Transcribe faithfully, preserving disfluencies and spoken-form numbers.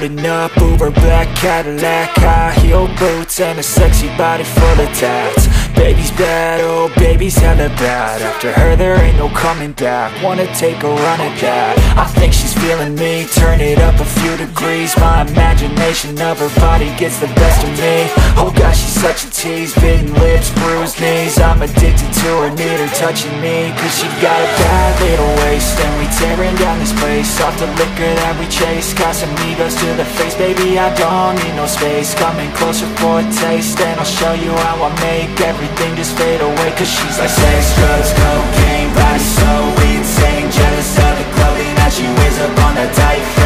rolling up, Uber black Cadillac, high heel boots and a sexy body full of tats. Baby's bad, oh baby's hella bad. After her there ain't no coming back, wanna take a run at that. I think she's feeling me, turn it up a few degrees. My imagination of her body gets the best of me. Oh gosh, she's such a tease, bitten lips, bruised knees. I'm addicted to her, need her touching me, cause she got a bad little waist, and we tearing down this place off the liquor that we chase. Got some egos to the face, baby I don't need no space. Coming closer for a taste, and I'll show you how I make everything just fade away. Cause she's like sex, drugs, cocaine, body so insane. Jealous of the clothing that she wears up on that tight.